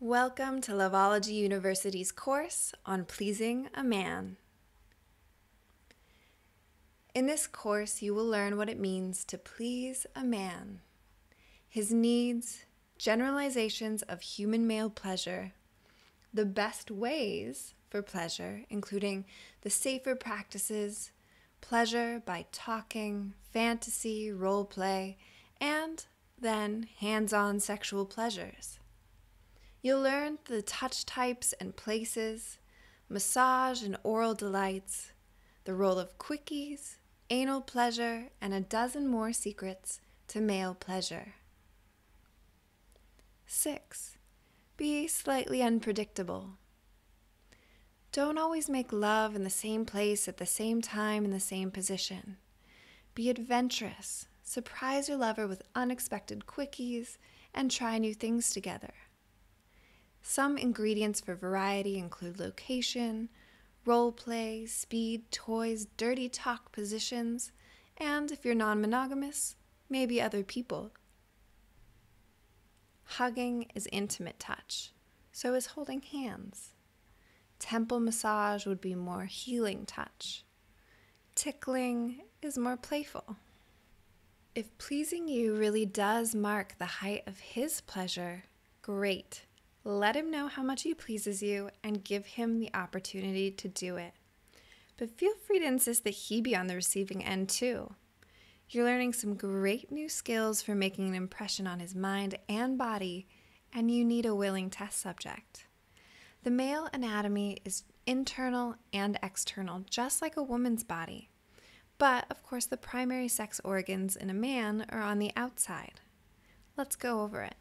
Welcome to Loveology University's course on Pleasing a Man. In this course, you will learn what it means to please a man, his needs, generalizations of human male pleasure, the best ways for pleasure, including the safer practices, pleasure by talking, fantasy, role play, and then hands-on sexual pleasures. You'll learn the touch types and places, massage and oral delights, the role of quickies, anal pleasure, and a dozen more secrets to male pleasure. 6. Be slightly unpredictable. Don't always make love in the same place at the same time in the same position. Be adventurous. Surprise your lover with unexpected quickies and try new things together. Some ingredients for variety include location, role play, speed, toys, dirty talk, positions, and if you're non-monogamous, maybe other people. Hugging is intimate touch, so is holding hands. Temple massage would be more healing touch. Tickling is more playful. If pleasing you really does mark the height of his pleasure, great. Let him know how much he pleases you and give him the opportunity to do it. But feel free to insist that he be on the receiving end too. You're learning some great new skills for making an impression on his mind and body, and you need a willing test subject. The male anatomy is internal and external, just like a woman's body. But, of course, the primary sex organs in a man are on the outside. Let's go over it.